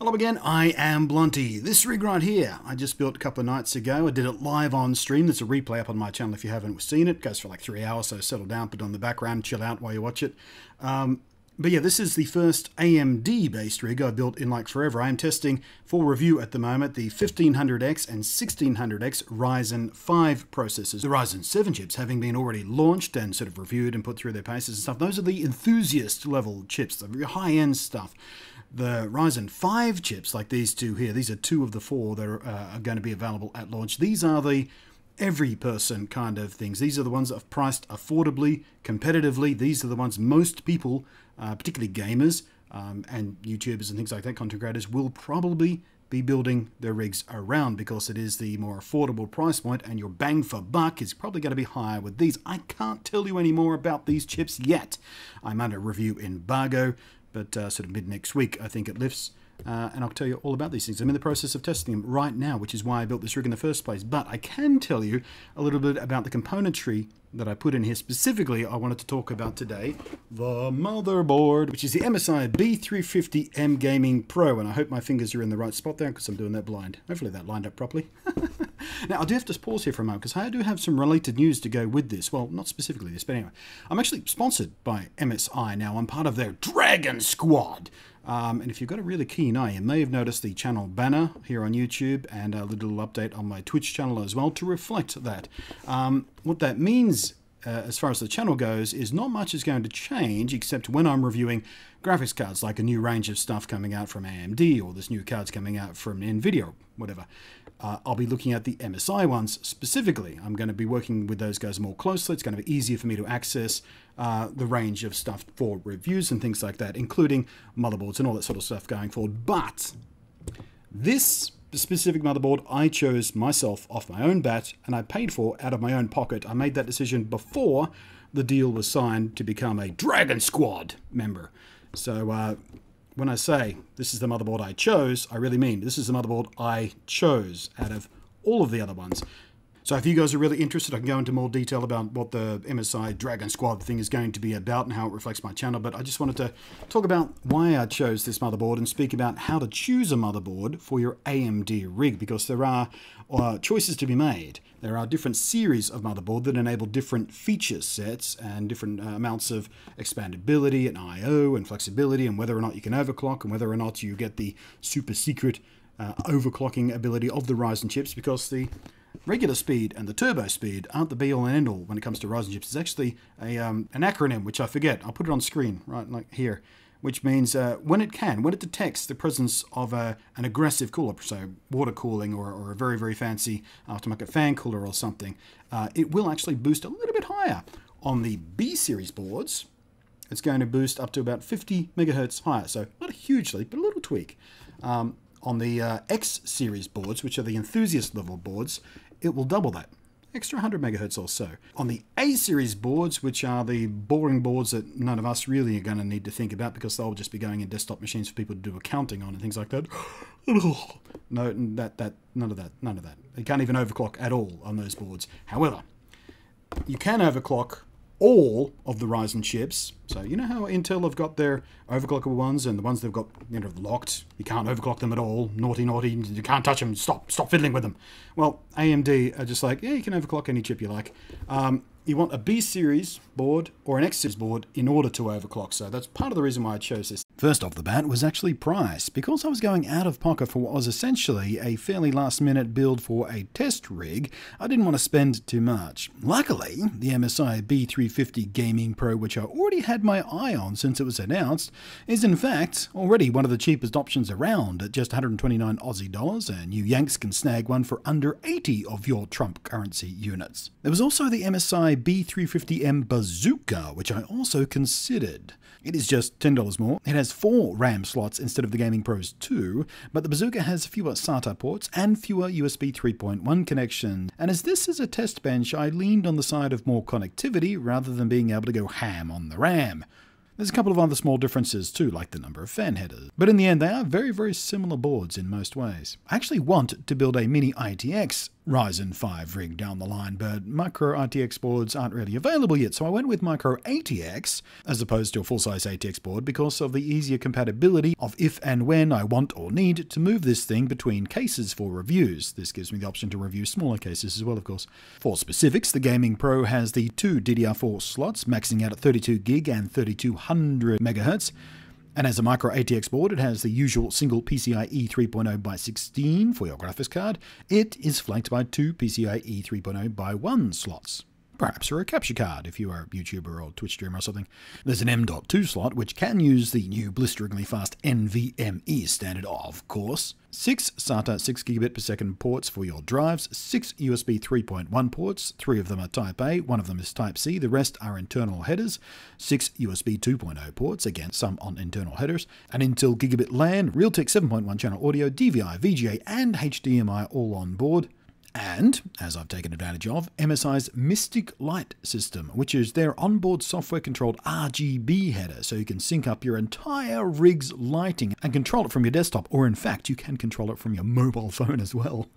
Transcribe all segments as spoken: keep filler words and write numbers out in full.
Hello again, I am Blunty. This rig right here, I just built a couple of nights ago. I did it live on stream. There's a replay up on my channel if you haven't seen it. It goes for like three hours, so settle down, put it on the background, chill out while you watch it. Um, but yeah, this is the first A M D-based rig I built in like forever. I am testing for review at the moment the fifteen hundred X and sixteen hundred X Ryzen five processors. The Ryzen seven chips having been already launched and sort of reviewed and put through their paces and stuff. Those are the enthusiast-level chips, the very high-end stuff. The Ryzen five chips, like these two here, these are two of the four that are, uh, are going to be available at launch. These are the every person kind of things. These are the ones that have priced affordably, competitively. These are the ones most people, uh, particularly gamers um, and YouTubers and things like that, content creators, will probably be building their rigs around because it is the more affordable price point and your bang for buck is probably going to be higher with these. I can't tell you any more about these chips yet. I'm under review embargo. But uh, sort of mid next week, I think it lifts. Uh, and I'll tell you all about these things. I'm in the process of testing them right now, which is why I built this rig in the first place. But I can tell you a little bit about the componentry that I put in here. Specifically, I wanted to talk about today the motherboard, which is the M S I B three fifty M Gaming Pro. And I hope my fingers are in the right spot there because I'm doing that blind. Hopefully that lined up properly. Now, I do have to pause here for a moment because I do have some related news to go with this. Well, not specifically this, but anyway. I'm actually sponsored by M S I now. I'm part of their DRAGON SQUAD. Um, and if you've got a really keen eye, you may have noticed the channel banner here on YouTube and a little update on my Twitch channel as well to reflect that. Um, what that means uh, as far as the channel goes is not much is going to change except when I'm reviewing graphics cards, like a new range of stuff coming out from A M D or this new cards coming out from NVIDIA or whatever. Uh, I'll be looking at the M S I ones specifically. I'm going to be working with those guys more closely. It's going to be easier for me to access uh, the range of stuff for reviews and things like that, including motherboards and all that sort of stuff going forward. But this specific motherboard I chose myself off my own bat and I paid for out of my own pocket. I made that decision before the deal was signed to become a Dragon Squad member. So uh, when I say this is the motherboard I chose, I really mean this is the motherboard I chose out of all of the other ones. So if you guys are really interested, I can go into more detail about what the M S I Dragon Squad thing is going to be about and how it reflects my channel. But I just wanted to talk about why I chose this motherboard and speak about how to choose a motherboard for your A M D rig, because there are uh, choices to be made. There are different series of motherboard that enable different feature sets and different uh, amounts of expandability and I O and flexibility and whether or not you can overclock and whether or not you get the super secret uh, overclocking ability of the Ryzen chips, because the regular speed and the turbo speed aren't the be-all and end-all when it comes to Ryzen chips. It's actually a, um, an acronym, which I forget. I'll put it on screen right like here, which means uh, when it can, when it detects the presence of a, an aggressive cooler, so water cooling or, or a very, very fancy aftermarket fan cooler or something, uh, it will actually boost a little bit higher. On the B-series boards, it's going to boost up to about fifty megahertz higher. So not a huge leap, but a little tweak. Um, on the uh, X-series boards, which are the enthusiast-level boards, it will double that, extra one hundred megahertz or so. On the A-series boards, which are the boring boards that none of us really are going to need to think about because they'll just be going in desktop machines for people to do accounting on and things like that. No, that, that, none of that, none of that. You can't even overclock at all on those boards. However, you can overclock all of the Ryzen chips. So you know how Intel have got their overclockable ones and the ones they've got, you know, locked. You can't overclock them at all. Naughty, naughty. You can't touch them. Stop. Stop fiddling with them. Well, A M D are just like, yeah, you can overclock any chip you like. Um, you want a B-series board or an X-series board in order to overclock. So that's part of the reason why I chose this. First off the bat was actually price, because I was going out of pocket for what was essentially a fairly last minute build for a test rig. I didn't want to spend too much. Luckily, the M S I B three fifty Gaming Pro, which I already had my eye on since it was announced, is in fact already one of the cheapest options around at just one hundred twenty-nine Aussie dollars, and you Yanks can snag one for under eighty of your Trump currency units. There was also the M S I B three fifty M Bazooka, which I also considered. It is just ten dollars more. It has four RAM slots instead of the Gaming Pro's two, but the Bazooka has fewer SATA ports and fewer U S B three point one connections, and as this is a test bench, I leaned on the side of more connectivity rather than being able to go ham on the RAM. There's a couple of other small differences too, like the number of fan headers, but in the end they are very, very similar boards in most ways. I actually want to build a mini A T X Ryzen five rig down the line, but Micro A T X boards aren't really available yet, so I went with Micro A T X as opposed to a full-size A T X board because of the easier compatibility of if and when I want or need to move this thing between cases for reviews. This gives me the option to review smaller cases as well, of course. For specifics, the Gaming Pro has the two D D R four slots, maxing out at thirty-two gig and thirty-two hundred megahertz. And as a Micro A T X board, it has the usual single P C I E three point oh by sixteen for your graphics card. It is flanked by two P C I E three point oh by one slots, perhaps for a capture card if you are a YouTuber or Twitch streamer or something. There's an M dot two slot, which can use the new blisteringly fast N V M e standard, of course. Six SATA six gigabit per second ports for your drives, six U S B three point one ports, three of them are Type A, one of them is Type C, the rest are internal headers, six U S B two point oh ports, again some on internal headers, an Intel Gigabit LAN, Realtek seven point one channel audio, D V I, V G A and H D M I all on board. And, as I've taken advantage of, M S I's Mystic Light system, which is their onboard software-controlled R G B header, so you can sync up your entire rig's lighting and control it from your desktop, or in fact, you can control it from your mobile phone as well.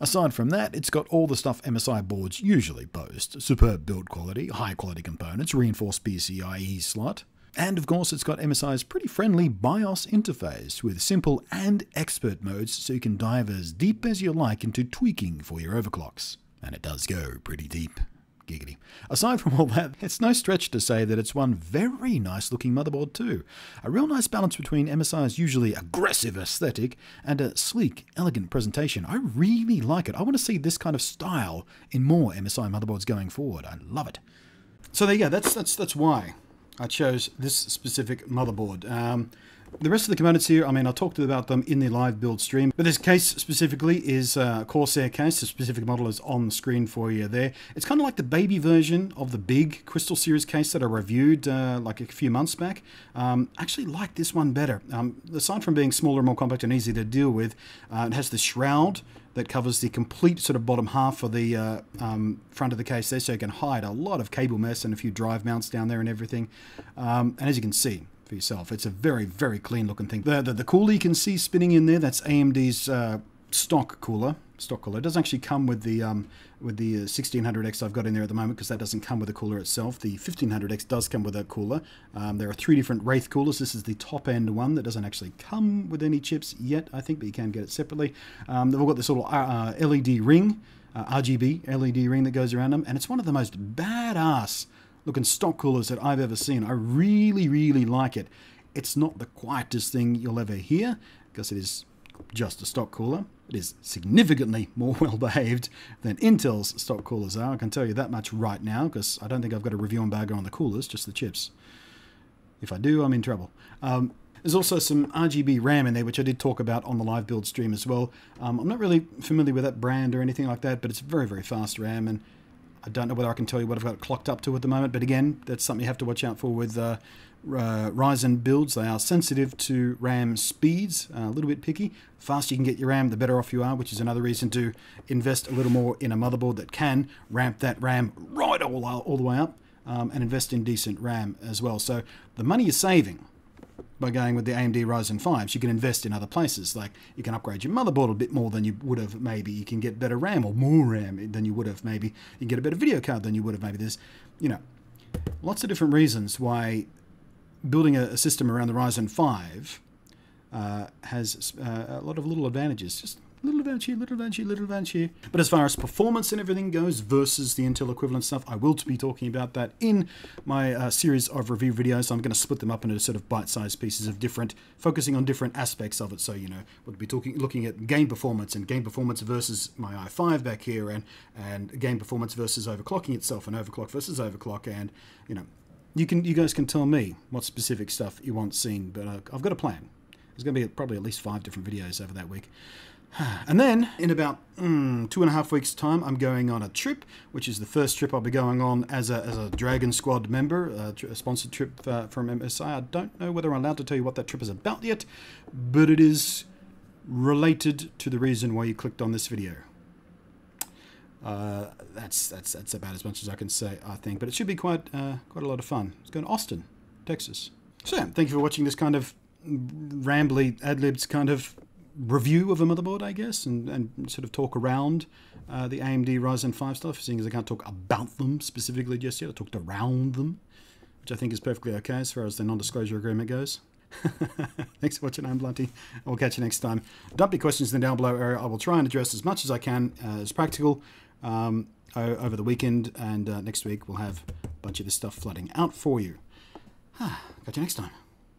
Aside from that, it's got all the stuff M S I boards usually boast: superb build quality, high-quality components, reinforced P C I E slot, and of course it's got M S I's pretty friendly BIOS interface with simple and expert modes so you can dive as deep as you like into tweaking for your overclocks. And it does go pretty deep. Giggity. Aside from all that, it's no stretch to say that it's one very nice looking motherboard too. A real nice balance between M S I's usually aggressive aesthetic and a sleek, elegant presentation. I really like it. I want to see this kind of style in more M S I motherboards going forward. I love it. So there you go, that's, that's, that's why I chose this specific motherboard. Um, the rest of the components here, I mean, I talked about them in the live build stream, but this case specifically is a Corsair case. The specific model is on the screen for you there. It's kind of like the baby version of the big Crystal Series case that I reviewed uh, like a few months back. Um, actually like this one better. Um, aside from being smaller, more compact and easy to deal with, uh, it has the shroud that covers the complete sort of bottom half of the uh, um, front of the case there, so you can hide a lot of cable mess and a few drive mounts down there and everything. Um, and as you can see for yourself, it's a very, very clean looking thing. The, the, the cooler you can see spinning in there, that's A M D's uh, stock cooler. Stock cooler. It doesn't actually come with the um, with the sixteen hundred X I've got in there at the moment because that doesn't come with the cooler itself. The fifteen hundred X does come with a cooler. Um, there are three different Wraith coolers. This is the top end one that doesn't actually come with any chips yet, I think, but you can get it separately. Um, they've all got this little uh, L E D ring, uh, R G B L E D ring that goes around them, and it's one of the most badass looking stock coolers that I've ever seen. I really, really like it. It's not the quietest thing you'll ever hear because it is just a stock cooler. It is significantly more well behaved than Intel's stock coolers are. I can tell you that much right now because I don't think I've got a review embargo on the coolers, just the chips. If I do, I'm in trouble. Um, there's also some R G B RAM in there, which I did talk about on the live build stream as well. Um, I'm not really familiar with that brand or anything like that, but it's very, very fast RAM, and I don't know whether I can tell you what I've got clocked up to at the moment, but again, that's something you have to watch out for with uh, uh, Ryzen builds. They are sensitive to RAM speeds, uh, a little bit picky. The faster you can get your RAM, the better off you are, which is another reason to invest a little more in a motherboard that can ramp that RAM right all, all the way up, um, and invest in decent RAM as well. So the money you're saving by going with the A M D Ryzen fives, you can invest in other places. Like, you can upgrade your motherboard a bit more than you would have maybe. You can get better RAM, or more RAM than you would have maybe. You can get a better video card than you would have maybe. There's, you know, lots of different reasons why building a, a system around the Ryzen five uh, has uh, a lot of little advantages. Just little advantage here, little advantage here, little advantage here. But as far as performance and everything goes versus the Intel equivalent stuff, I will be talking about that in my uh, series of review videos. I'm going to split them up into sort of bite-sized pieces of different, focusing on different aspects of it. So, you know, we'll be talking, looking at game performance and game performance versus my i five back here, and, and game performance versus overclocking itself, and overclock versus overclock, and, you know, you, can, you guys can tell me what specific stuff you want seen, but uh, I've got a plan. There's going to be probably at least five different videos over that week. And then, in about mm, two and a half weeks' time, I'm going on a trip, which is the first trip I'll be going on as a, as a DRAGON SQUAD member, a, tr a sponsored trip uh, from M S I. I don't know whether I'm allowed to tell you what that trip is about yet, but it is related to the reason why you clicked on this video. Uh, that's, that's, that's about as much as I can say, I think, but it should be quite, uh, quite a lot of fun. It's going to Austin, Texas. So yeah, thank you for watching this kind of rambly, ad-libs kind of review of a motherboard, I guess, and, and sort of talk around uh, the A M D Ryzen five stuff, seeing as I can't talk about them specifically just yet. I talked around them, which I think is perfectly okay as far as the non-disclosure agreement goes. Thanks for watching. I'm Blunty. I'll catch you next time. Dump your questions in the down below area. I will try and address as much as I can uh, as practical um, over the weekend, and uh, next week we'll have a bunch of this stuff flooding out for you. Catch you next time.